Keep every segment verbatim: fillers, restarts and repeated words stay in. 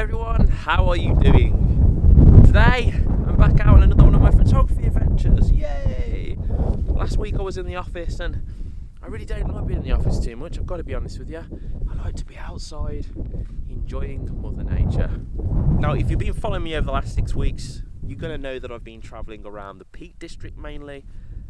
Hi everyone, how are you doing? Today I'm back out on another one of my photography adventures, yay! Last week I was in the office and I really don't like being in the office too much, I've got to be honest with you. I like to be outside enjoying Mother Nature. Now if you've been following me over the last six weeks, you're going to know that I've been travelling around the Peak District mainly,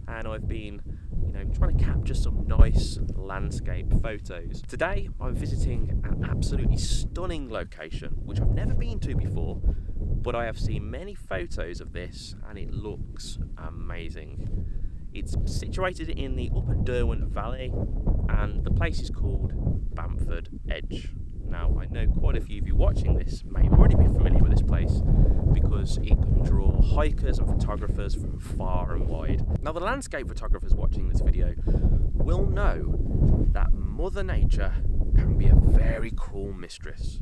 and I've been, you know, trying to capture some nice landscape photos. Today I'm visiting an absolutely stunning location which I've never been to before, but I have seen many photos of this and it looks amazing. It's situated in the Upper Derwent Valley and the place is called Bamford Edge. Now I know quite a few of you watching this may already be familiar with this place because it can draw hikers and photographers from far and wide. Now the landscape photographers watching this video will know that Mother Nature can be a very cruel mistress.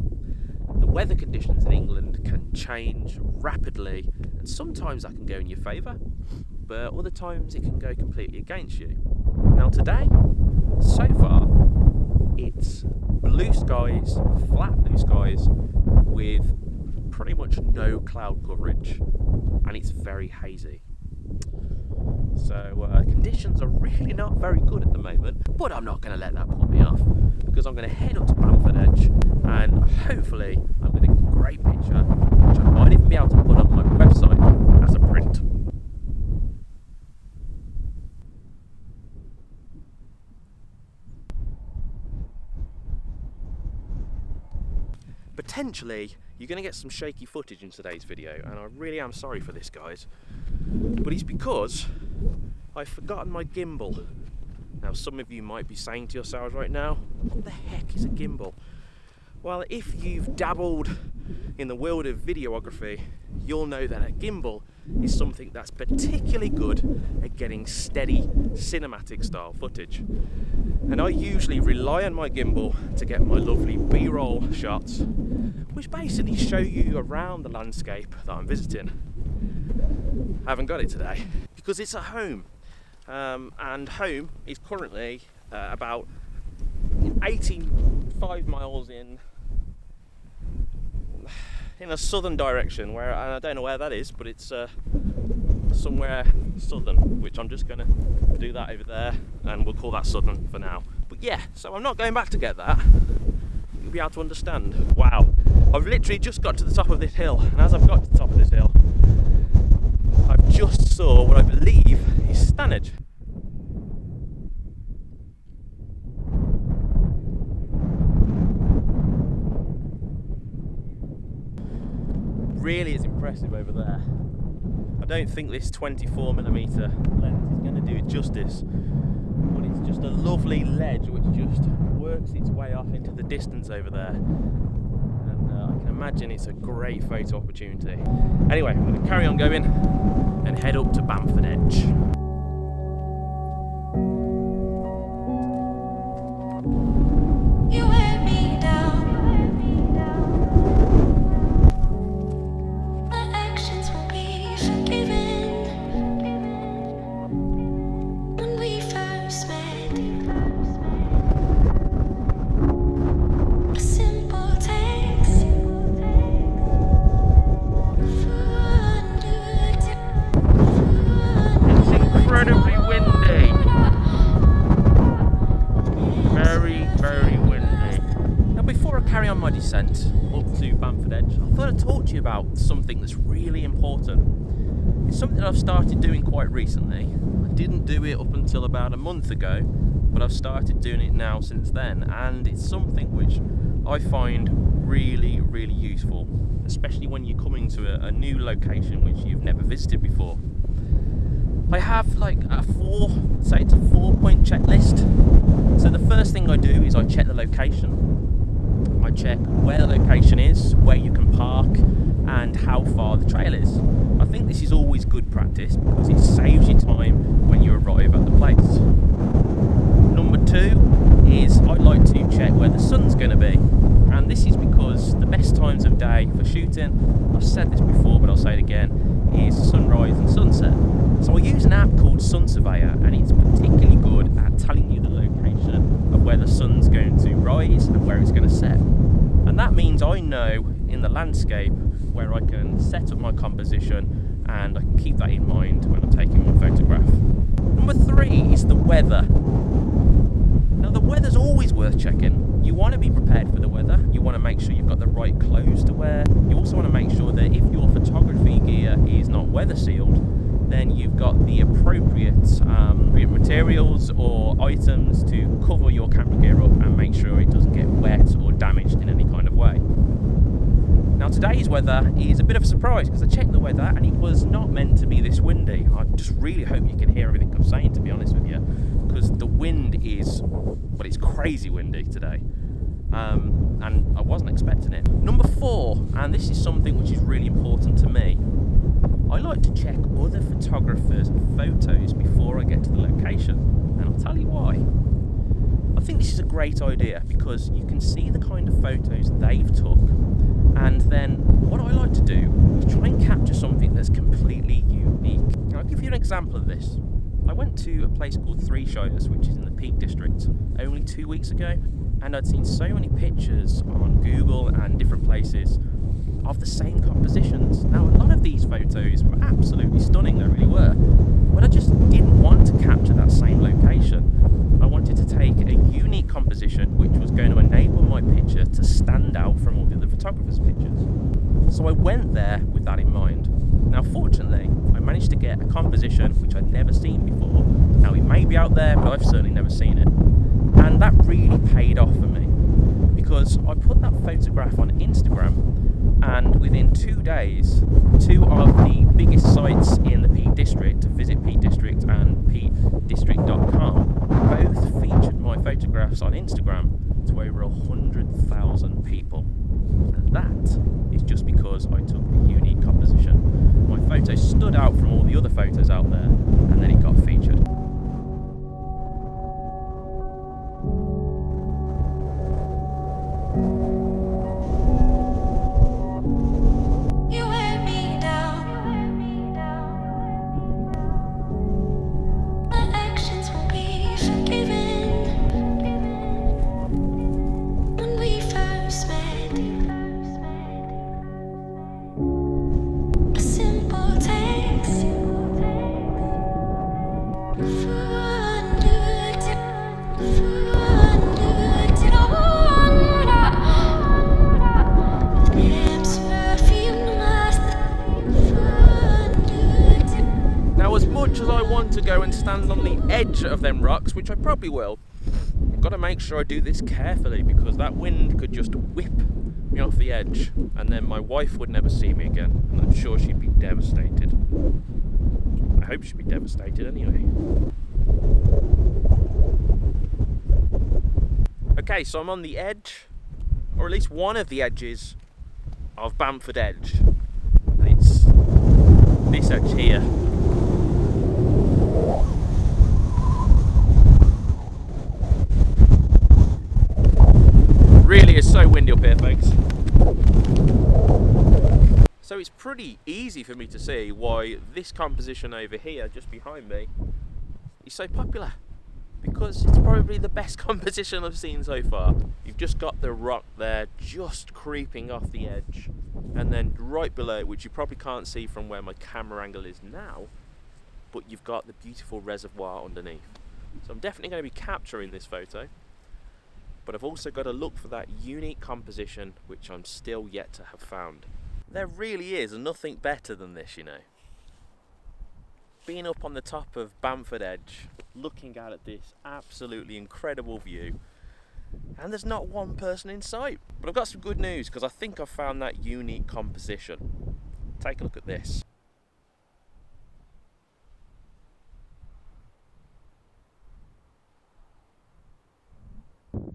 The weather conditions in England can change rapidly and sometimes that can go in your favour, but other times it can go completely against you. Now today, so far, it's blue skies, flat blue skies, with pretty much no cloud coverage, and it's very hazy. So uh, conditions are really not very good at the moment, but I'm not going to let that put me off, because I'm going to head up to Bamford Edge, and hopefully I'm going to get a great picture, which I might even be able to put on my website as a print. Potentially, you're going to get some shaky footage in today's video, and I really am sorry for this, guys. But it's because I've forgotten my gimbal. Now, some of you might be saying to yourselves right now, what the heck is a gimbal? Well, if you've dabbled in the world of videography, you'll know that a gimbal is something that's particularly good at getting steady cinematic style footage. And I usually rely on my gimbal to get my lovely B-roll shots, which basically show you around the landscape that I'm visiting. I haven't got it today because it's at home, um, and home is currently uh, about eighty-five miles in in a southern direction, where, and I don't know where that is, but it's uh, somewhere southern, which I'm just gonna do that over there, and we'll call that southern for now. But yeah, so I'm not going back to get that. You'll be able to understand. Wow, I've literally just got to the top of this hill, and as I've got to the top of this hill, I've just saw what I believe is Stanage. Really is impressive over there. I don't think this twenty-four millimeter lens is going to do it justice, but it's just a lovely ledge which just works its way off into the distance over there, and uh, I can imagine it's a great photo opportunity. Anyway, I'm going to carry on going and head up to Bamford Edge. Up to Bamford Edge, I thought I'd talk to you about something that's really important. It's something I've started doing quite recently. I didn't do it up until about a month ago, but I've started doing it now since then, and it's something which I find really, really useful, especially when you're coming to a, a new location which you've never visited before. I have like a four, say it's a four point checklist. So the first thing I do is I check the location. I check where the location is, where you can park, and how far the trail is. I think this is always good practice because it saves you time when you arrive at the place. Number two is I like to check where the sun's going to be, and this is because the best times of day for shooting, I've said this before but I'll say it again, is sunrise and sunset. So I use an app called Sun Surveyor, and it's particularly good at telling you the location of where the sun's going to rise and where it's going to set. And that means I know in the landscape where I can set up my composition and I can keep that in mind when I'm taking my photograph. Number three is the weather. Now the weather's always worth checking. You want to be prepared for the weather, you want to make sure you've got the right clothes to wear, you also want to make sure that if your photography gear is not weather sealed, then you've got the appropriate um, materials or items to cover your camera gear up and make sure it doesn't get wet or damaged in any kind of way. Now today's weather is a bit of a surprise because I checked the weather and it was not meant to be this windy. I just really hope you can hear everything I'm saying, to be honest with you, because the wind is, well, it's crazy windy today, um, and I wasn't expecting it. Number four, and this is something which is really important to me, I like to check other photographers' photos before I get to the location, and I'll tell you why. I think this is a great idea because you can see the kind of photos they've took, and then what I like to do is try and capture something that's completely unique. Now, I'll give you an example of this. I went to a place called Three Shires, which is in the Peak District, only two weeks ago, and I'd seen so many pictures on Google and different places of the same compositions. Now a lot of these photos were absolutely stunning, they really were, but I just didn't want to capture that same location. I wanted to take a unique composition which was going to enable my picture to stand out from all the other photographers' pictures. So I went there with that in mind. Now fortunately I managed to get a composition which I'd never seen before. Now it may be out there, but I've certainly never seen it, and that really paid off for me because I put that photograph on Instagram, and within two days, two of the biggest sites in the Peak District, Visit Peak District and peak district dot com, both featured my photographs on Instagram to over one hundred thousand people. And that is just because I took a unique composition. My photo stood out from all the other photos out there, and then it got featured. Stand on the edge of them rocks, which I probably will. I've got to make sure I do this carefully because that wind could just whip me off the edge, and then my wife would never see me again, and I'm sure she'd be devastated. I hope she'd be devastated anyway. Okay, so I'm on the edge, or at least one of the edges of Bamford Edge, and it's this edge here. Really is so windy up here, folks. So it's pretty easy for me to see why this composition over here, just behind me, is so popular. Because it's probably the best composition I've seen so far. You've just got the rock there just creeping off the edge. And then right below, which you probably can't see from where my camera angle is now, but you've got the beautiful reservoir underneath. So I'm definitely going to be capturing this photo. But I've also got to look for that unique composition which I'm still yet to have found. There really is nothing better than this, you know. Being up on the top of Bamford Edge, looking out at this absolutely incredible view, and there's not one person in sight. But I've got some good news because I think I've found that unique composition. Take a look at this.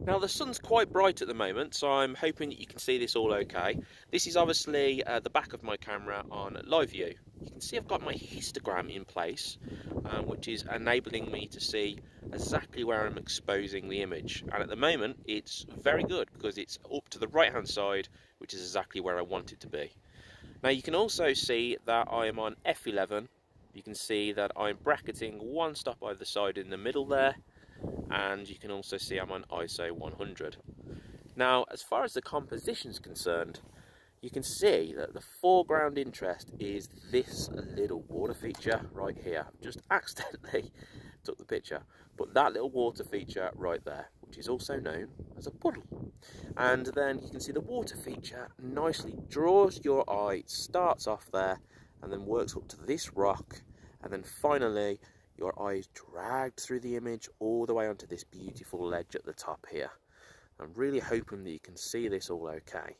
Now the sun's quite bright at the moment, so I'm hoping that you can see this all okay. This is obviously uh, the back of my camera on live view. You can see I've got my histogram in place, um, which is enabling me to see exactly where I'm exposing the image. And at the moment, it's very good because it's up to the right hand side, which is exactly where I want it to be. Now you can also see that I am on F eleven. You can see that I'm bracketing one stop either side in the middle there. And you can also see I'm on I S O one hundred. Now, as far as the composition is concerned, you can see that the foreground interest is this little water feature right here. Just accidentally took the picture, but that little water feature right there, which is also known as a puddle. And then you can see the water feature nicely draws your eye, starts off there, and then works up to this rock, and then finally your eye is dragged through the image all the way onto this beautiful ledge at the top here. I'm really hoping that you can see this all okay.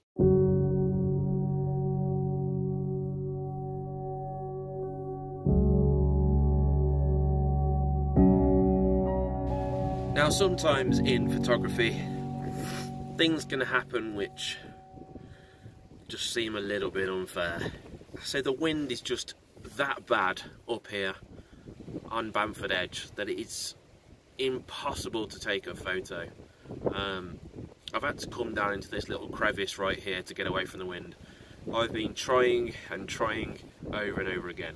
Now, sometimes in photography, things can happen which just seem a little bit unfair. So the wind is just that bad up here on Bamford Edge that it's impossible to take a photo. Um, I've had to come down into this little crevice right here to get away from the wind. I've been trying and trying over and over again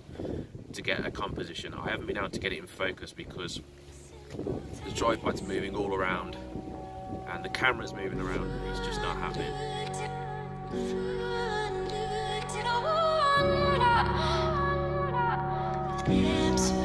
to get a composition. I haven't been able to get it in focus because the tripod's moving all around and the camera's moving around. It's just not happening.